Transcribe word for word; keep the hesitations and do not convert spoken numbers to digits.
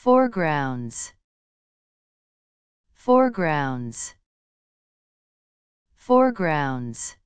foregrounds, foregrounds, foregrounds.